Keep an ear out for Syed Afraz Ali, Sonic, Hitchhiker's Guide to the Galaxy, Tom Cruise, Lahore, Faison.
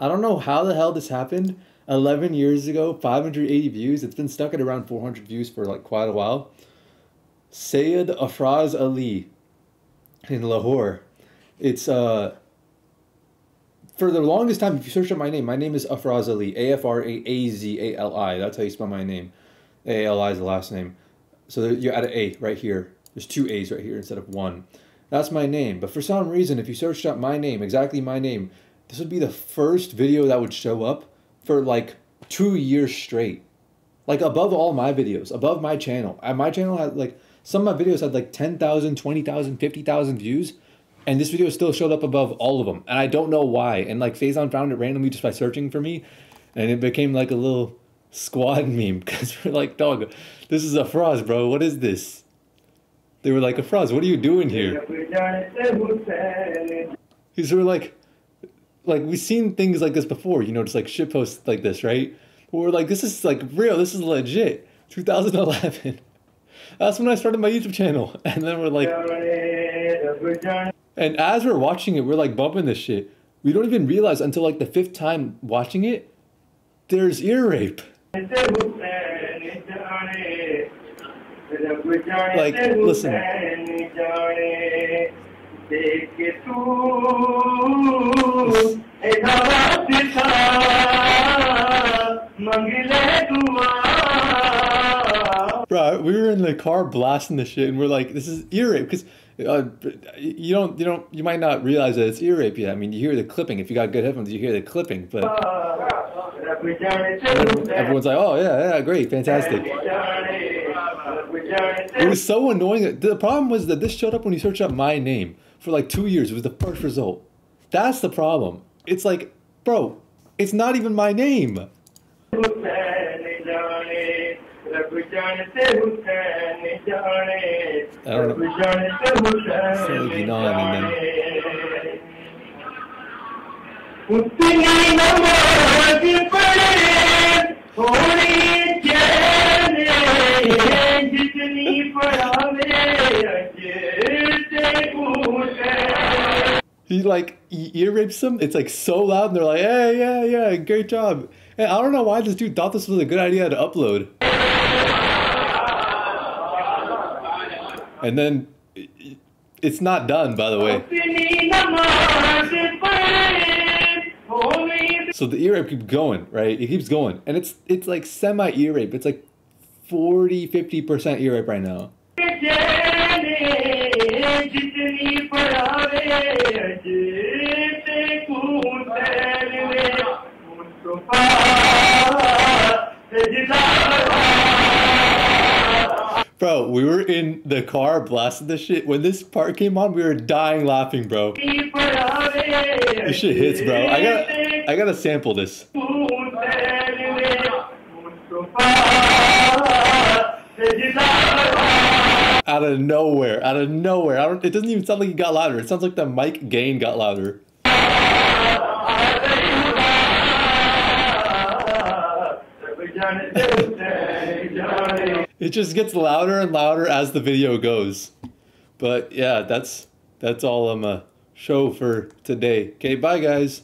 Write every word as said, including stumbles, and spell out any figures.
I don't know how the hell this happened. eleven years ago, five hundred eighty views. It's been stuck at around four hundred views for like quite a while. Syed Afraz Ali in Lahore. It's, uh, for the longest time, if you search up my name, my name is Afraz Ali. A F R A A Z A L I. That's how you spell my name. A L I is the last name. So you add an A right here. There's two A's right here instead of one. That's my name. But for some reason, if you searched up my name, exactly my name, this would be the first video that would show up for like two years straight. Like above all my videos, above my channel. And my channel had like, some of my videos had like ten thousand, twenty thousand, fifty thousand views. And this video still showed up above all of them. And I don't know why. And like Faison found it randomly just by searching for me. And it became like a little squad meme. Because we're like, dog, this is Afraz, bro. What is this? They were like, Afraz, what are you doing here? Because we were like, like, we've seen things like this before, you know, just like shitposts like this, right? But we're like, this is like real, this is legit. two thousand eleven. That's when I started my YouTube channel. And then we're like... And as we're watching it, we're like bumping this shit. We don't even realize until like the fifth time watching it, there's ear rape. Like, listen. Bro, we were in the car blasting this shit, and we're like, "This is ear rape," because uh, you don't, you don't, you might not realize that it's ear rape yet. I mean, you hear the clipping. If you got good headphones, you hear the clipping. But everyone's like, "Oh yeah, yeah, great, fantastic." It was so annoying. The problem was that this showed up when you search up my name for like two years. It was the first result. That's the problem. It's like, bro, it's not even my name. I don't know. He like ear rapes him. It's like so loud, and they're like, "Yeah, yeah, yeah, great job." And I don't know why this dude thought this was a good idea to upload. And then it's not done, by the way. So the ear rape keeps going, right? It keeps going, and it's it's like semi ear rape. It's like forty, fifty percent ear rape right now. Bro, we were in the car blasting this shit. When this part came on, we were dying laughing, bro. This shit hits, bro. I gotta, I gotta sample this. Out of nowhere, out of nowhere. I don't, it doesn't even sound like it got louder. It sounds like the mic gain got louder. It just gets louder and louder as the video goes. But yeah, that's that's all I'm gonna show for today. Okay, bye guys.